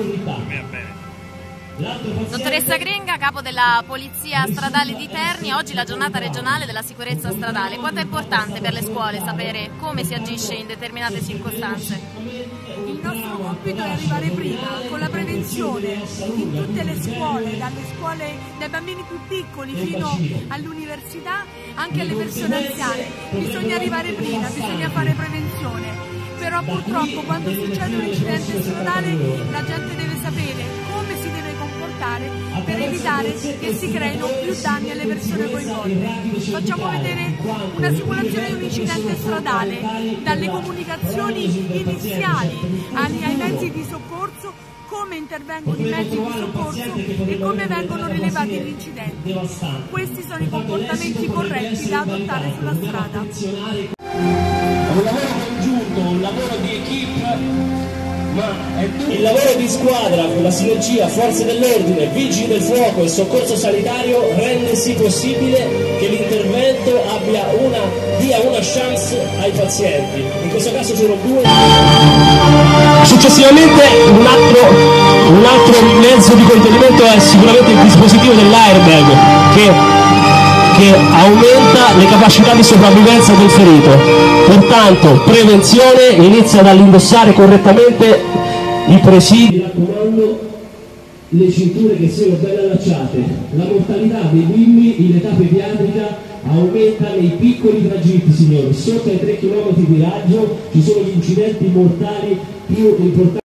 unità. Dottoressa Grenga, capo della Polizia Stradale di Terni, oggi la giornata regionale della sicurezza stradale. Quanto è importante per le scuole sapere come si agisce in determinate circostanze? Il nostro compito è arrivare prima con la prevenzione in tutte le scuole, dalle scuole dai bambini più piccoli fino all'università, anche alle persone anziane. Bisogna arrivare prima, bisogna fare prevenzione. Però purtroppo quando succede un incidente stradale la gente deve sapere come si deve comportare per evitare che si creino più danni alle persone coinvolte. Facciamo vedere una simulazione di un incidente stradale, dalle comunicazioni iniziali ai mezzi di soccorso, come intervengono i mezzi di soccorso e come vengono rilevati gli incidenti. Questi sono i comportamenti corretti da adottare sulla strada. Un lavoro di equipe, ma è tutto. Il lavoro di squadra con la sinergia forze dell'ordine, vigili del fuoco e soccorso sanitario rende sì possibile che l'intervento abbia dia una chance ai pazienti. In questo caso sono due. Successivamente un altro mezzo di contenimento è sicuramente il dispositivo dell'airbag che aumenta le capacità di sopravvivenza del ferito. Pertanto prevenzione inizia dall'indossare correttamente i presidi. Mi raccomando, le cinture che siano ben allacciate. La mortalità dei bimbi in età pediatrica aumenta nei piccoli tragitti, signori. Sotto ai 3 km di raggio ci sono gli incidenti mortali più importanti.